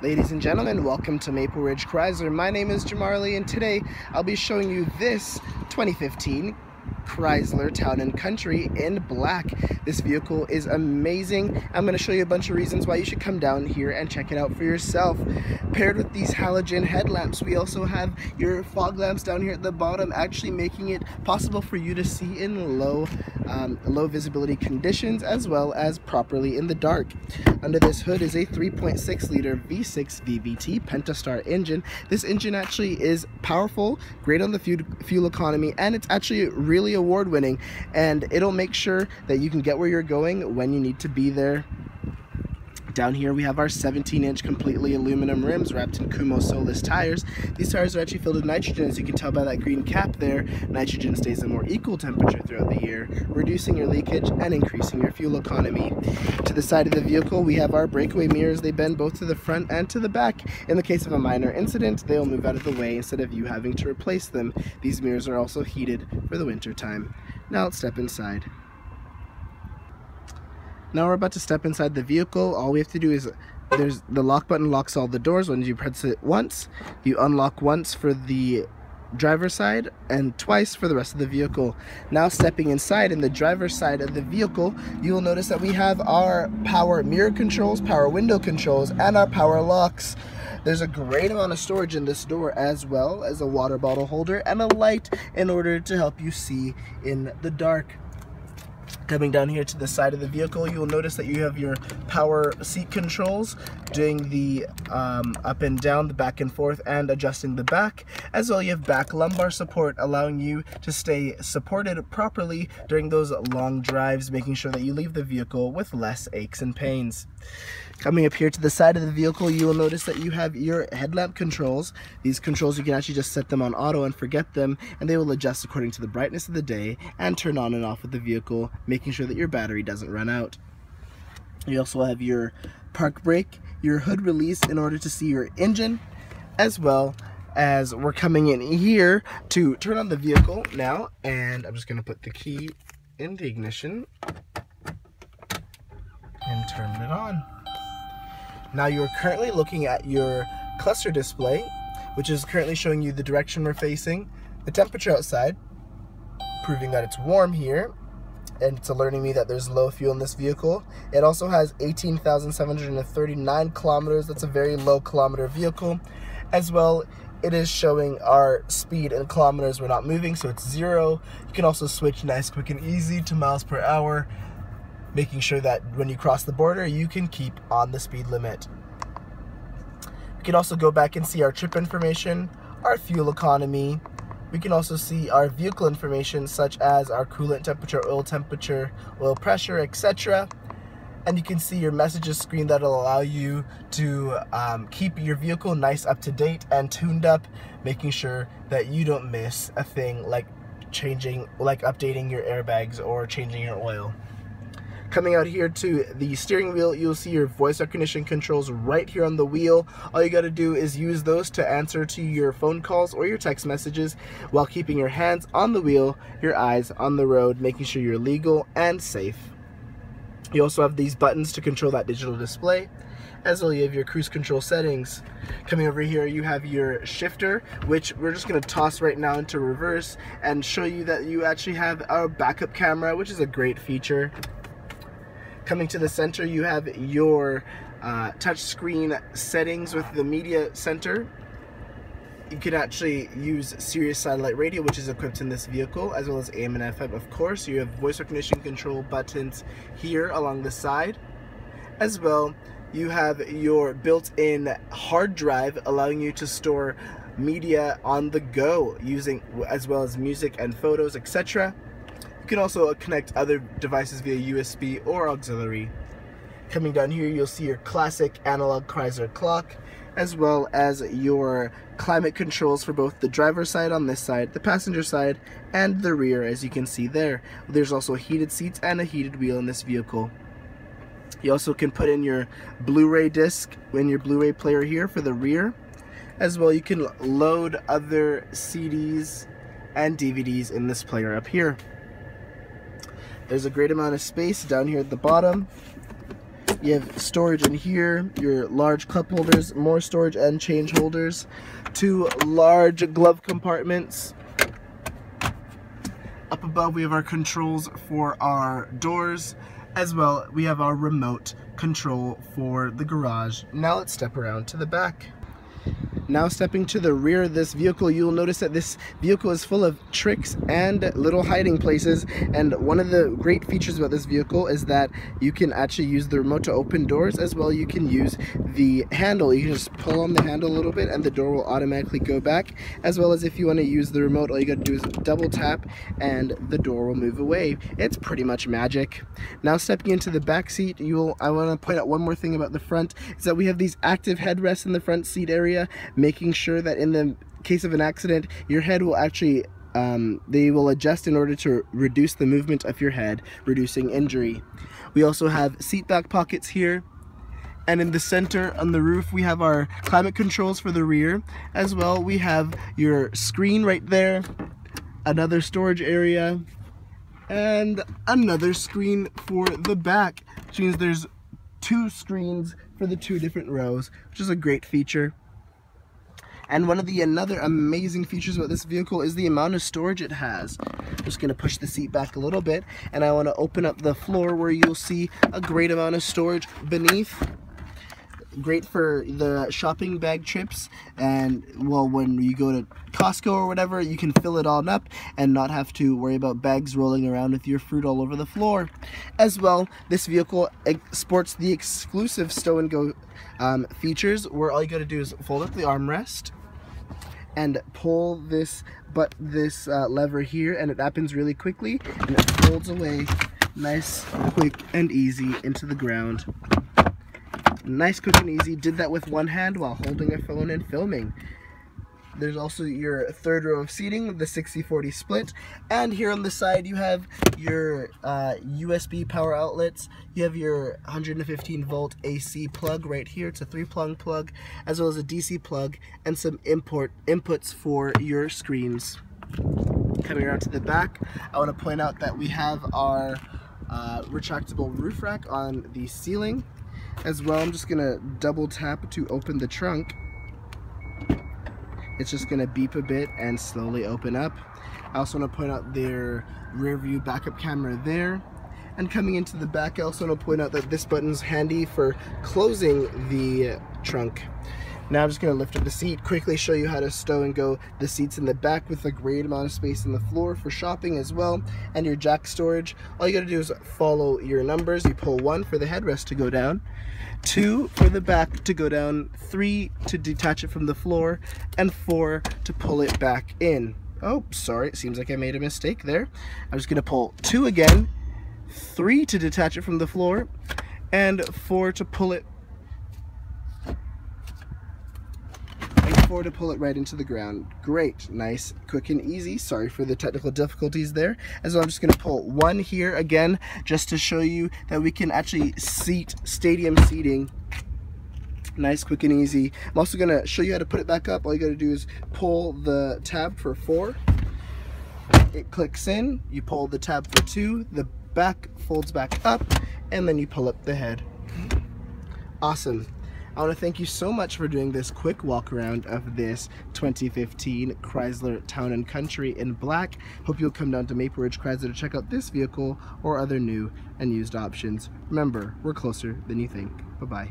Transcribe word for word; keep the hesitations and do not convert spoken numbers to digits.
Ladies and gentlemen, welcome to Maple Ridge Chrysler. My name is Jamarli, and today I'll be showing you this twenty fifteen Chrysler Town and Country in black. This vehicle is amazing. I'm going to show you a bunch of reasons why you should come down here and check it out for yourself. Paired with these halogen headlamps, we also have your fog lamps down here at the bottom, actually making it possible for you to see in low um, low visibility conditions as well as properly in the dark. Under this hood is a three point six liter V six V V T Pentastar engine. This engine actually is powerful, great on the fuel economy, and it's actually really award-winning, and it'll make sure that you can get where you're going when you need to be there. Down here we have our seventeen inch completely aluminum rims wrapped in Kumho soleless tires. These tires are actually filled with nitrogen, as you can tell by that green cap there. Nitrogen stays at more equal temperature throughout the year, reducing your leakage and increasing your fuel economy. To the side of the vehicle we have our breakaway mirrors. They bend both to the front and to the back. In the case of a minor incident, they'll move out of the way instead of you having to replace them. These mirrors are also heated for the winter time. Now let's step inside. Now we're about to step inside the vehicle. All we have to do is, there's the lock button locks all the doors. When you press it once, you unlock once for the driver's side and twice for the rest of the vehicle. Now stepping inside in the driver's side of the vehicle, you will notice that we have our power mirror controls, power window controls, and our power locks. There's a great amount of storage in this door, as well as a water bottle holder and a light in order to help you see in the dark. Coming down here to the side of the vehicle, you will notice that you have your power seat controls, doing the um, up and down, the back and forth, and adjusting the back. As well, you have back lumbar support, allowing you to stay supported properly during those long drives, making sure that you leave the vehicle with less aches and pains. Coming up here to the side of the vehicle, you will notice that you have your headlamp controls. These controls, you can actually just set them on auto and forget them, and they will adjust according to the brightness of the day and turn on and off of the vehicle, making sure that your battery doesn't run out. You also have your park brake, your hood release in order to see your engine, as well as we're coming in here to turn on the vehicle now, and I'm just going to put the key in the ignition and turn it on. Now you're currently looking at your cluster display, which is currently showing you the direction we're facing, the temperature outside, proving that it's warm here, and it's alerting me that there's low fuel in this vehicle. It also has eighteen thousand seven hundred thirty-nine kilometers. That's a very low kilometer vehicle. As well, it is showing our speed in kilometers. We're not moving, so it's zero. You can also switch nice, quick, and easy to miles per hour, making sure that when you cross the border, you can keep on the speed limit. We can also go back and see our trip information, our fuel economy. We can also see our vehicle information, such as our coolant temperature, oil temperature, oil pressure, et cetera. And you can see your messages screen that'll allow you to um, keep your vehicle nice, up to date, and tuned up, making sure that you don't miss a thing like changing, like updating your airbags or changing your oil. Coming out here to the steering wheel, you'll see your voice recognition controls right here on the wheel. All you gotta do is use those to answer to your phone calls or your text messages while keeping your hands on the wheel, your eyes on the road, making sure you're legal and safe. You also have these buttons to control that digital display, as well you have your cruise control settings. Coming over here, you have your shifter, which we're just gonna toss right now into reverse and show you that you actually have our backup camera, which is a great feature. Coming to the center, you have your uh, touchscreen settings with the media center. You can actually use Sirius satellite radio, which is equipped in this vehicle, as well as A M and F M, of course. You have voice recognition control buttons here along the side. As well, you have your built-in hard drive, allowing you to store media on the go, using as well as music and photos, et cetera. You can also connect other devices via U S B or auxiliary. Coming down here, you'll see your classic analog Chrysler clock, as well as your climate controls for both the driver's side on this side, the passenger side, and the rear, as you can see there. There's also heated seats and a heated wheel in this vehicle. You also can put in your Blu-ray disc in your Blu-ray player here for the rear. As well, you can load other C Ds and D V Ds in this player up here. There's a great amount of space down here at the bottom. You have storage in here, your large cup holders, more storage and change holders, two large glove compartments. Up above we have our controls for our doors, as well we have our remote control for the garage. Now let's step around to the back. Now stepping to the rear of this vehicle, you'll notice that this vehicle is full of tricks and little hiding places, and one of the great features about this vehicle is that you can actually use the remote to open doors, as well you can use the handle. You can just pull on the handle a little bit and the door will automatically go back, as well as if you want to use the remote, all you gotta do is double tap and the door will move away. It's pretty much magic. Now stepping into the back seat, you'll I want to point out one more thing about the front, is that we have these active headrests in the front seat area, making sure that in the case of an accident, your head will actually, um, they will adjust in order to reduce the movement of your head, reducing injury. We also have seat back pockets here. And in the center on the roof, we have our climate controls for the rear. As well, we have your screen right there, another storage area, and another screen for the back, which means there's two screens for the two different rows, which is a great feature. And one of the another amazing features about this vehicle is the amount of storage it has. I'm just going to push the seat back a little bit, and I want to open up the floor where you'll see a great amount of storage beneath. Great for the shopping bag trips, and well, when you go to Costco or whatever, you can fill it all up and not have to worry about bags rolling around with your fruit all over the floor. As well, this vehicle sports the exclusive Stow 'n Go um, features, where all you got to do is fold up the armrest and pull this but this uh, lever here, and it happens really quickly, and it folds away nice, quick, and easy into the ground. Nice, quick, and easy. Did that with one hand while holding a phone and filming. There's also your third row of seating, the sixty forty split. And here on the side you have your uh, U S B power outlets. You have your one hundred fifteen volt A C plug right here. It's a three-prong plug, as well as a D C plug, and some import inputs for your screens. Coming around to the back, I want to point out that we have our uh, retractable roof rack on the ceiling. As well, I'm just gonna double tap to open the trunk. It's just gonna beep a bit and slowly open up. I also want to point out their rear view backup camera there. And coming into the back, I also want to point out that this button's handy for closing the trunk. Now I'm just gonna lift up the seat, quickly show you how to stow and go the seats in the back with a great amount of space in the floor for shopping as well, and your jack storage. All you gotta do is follow your numbers. You pull one for the headrest to go down, two for the back to go down, three to detach it from the floor, and four to pull it back in. Oh, sorry, it seems like I made a mistake there. I'm just gonna pull two again, three to detach it from the floor, and four to pull it to pull it right into the ground. Great, nice, quick, and easy. Sorry for the technical difficulties there. As well, I'm just going to pull one here again, just to show you that we can actually seat stadium seating. Nice, quick, and easy. I'm also going to show you how to put it back up. All you got to do is pull the tab for four. It clicks in. You pull the tab for two. The back folds back up, and then you pull up the head. Awesome. I want to thank you so much for doing this quick walk around of this twenty fifteen Chrysler Town and Country in black. Hope you'll come down to Maple Ridge Chrysler to check out this vehicle or other new and used options. Remember, we're closer than you think. Bye-bye.